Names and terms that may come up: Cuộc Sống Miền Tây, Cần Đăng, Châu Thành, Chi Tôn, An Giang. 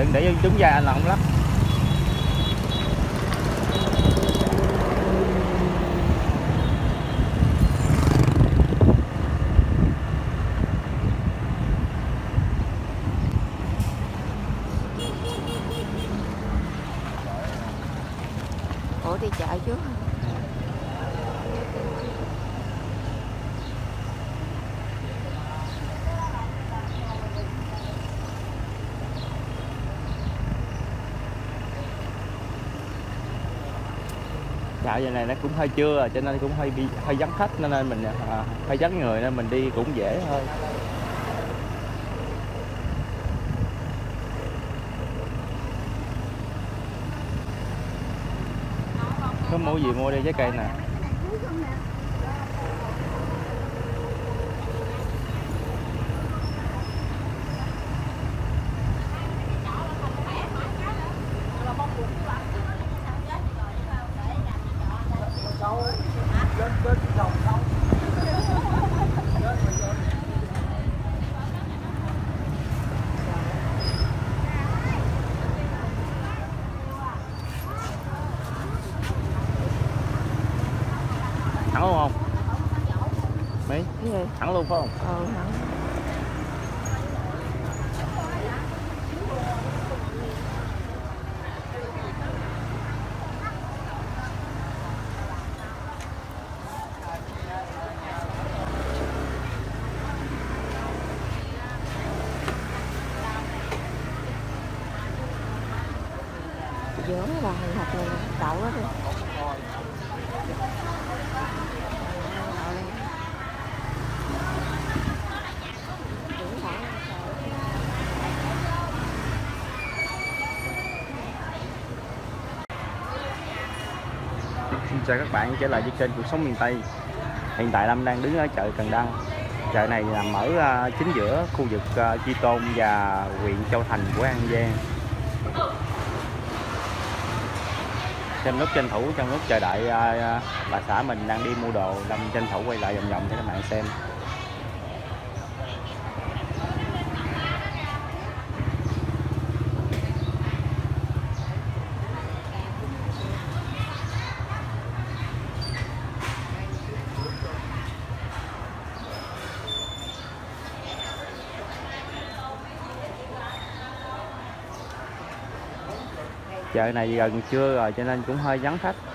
đừng để chúng ra lộn lắm. Ủa đi chợ chứ. Dạo giờ này nó cũng hơi trưa cho nên cũng hơi vắng khách, nên mình hơi vắng người nên mình đi cũng dễ thôi. Có mua gì mua đi, trái cây nè. Thẳng luôn phải không? Ừ, thẳng. Dướng vào hình thật này, đậu đó đi. Chào các bạn, trở lại với kênh Cuộc Sống Miền Tây. Hiện tại Lâm đang đứng ở chợ Cần Đăng. Chợ này nằm ở chính giữa khu vực Chi Tôn và huyện Châu Thành của An Giang. Trong lúc chờ đợi bà xã mình đang đi mua đồ, Lâm tranh thủ quay lại vòng vòng cho các bạn xem. Chợ này gần trưa rồi cho nên cũng hơi vắng khách.